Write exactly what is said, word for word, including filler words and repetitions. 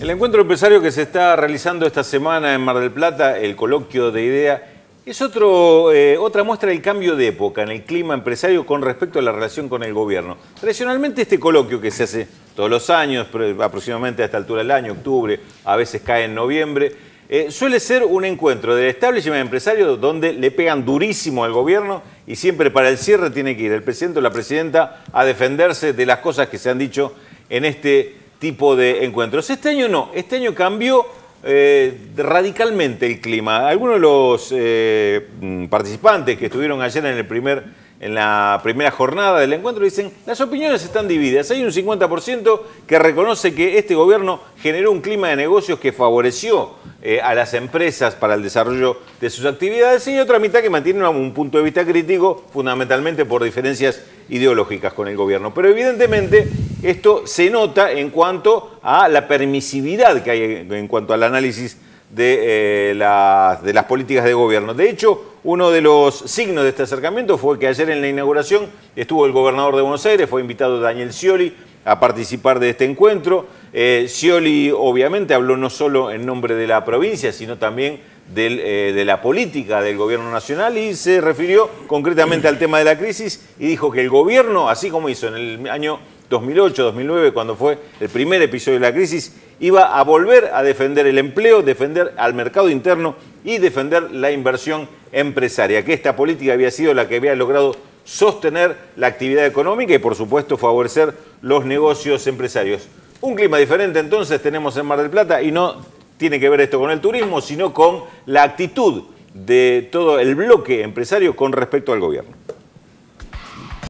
El encuentro empresario que se está realizando esta semana en Mar del Plata, el Coloquio de Idea, es otro, eh, otra muestra del cambio de época en el clima empresario con respecto a la relación con el gobierno. Tradicionalmente este coloquio que se hace todos los años, aproximadamente a esta altura del año, octubre, a veces cae en noviembre, eh, suele ser un encuentro del establishment empresario donde le pegan durísimo al gobierno y siempre para el cierre tiene que ir el presidente o la presidenta a defenderse de las cosas que se han dicho en este tipo de encuentros. Este año no, este año cambió Eh, radicalmente el clima. Algunos de los eh, participantes que estuvieron ayer en, el primer, en la primera jornada del encuentro dicen las opiniones están divididas. Hay un cincuenta por ciento que reconoce que este gobierno generó un clima de negocios que favoreció eh, a las empresas para el desarrollo de sus actividades y otra mitad que mantiene un punto de vista crítico fundamentalmente por diferencias ideológicas con el gobierno. Pero evidentemente esto se nota en cuanto a la permisividad que hay en cuanto al análisis de, eh, la, de las políticas de gobierno. De hecho, uno de los signos de este acercamiento fue que ayer en la inauguración estuvo el gobernador de Buenos Aires, fue invitado Daniel Scioli a participar de este encuentro. Eh, Scioli obviamente habló no solo en nombre de la provincia, sino también Del, eh, de la política del gobierno nacional y se refirió concretamente al tema de la crisis y dijo que el gobierno, así como hizo en el año dos mil ocho, dos mil nueve, cuando fue el primer episodio de la crisis, iba a volver a defender el empleo, defender al mercado interno y defender la inversión empresaria, que esta política había sido la que había logrado sostener la actividad económica y por supuesto favorecer los negocios empresarios. Un clima diferente entonces tenemos en Mar del Plata y no tiene que ver esto con el turismo, sino con la actitud de todo el bloque empresario con respecto al gobierno.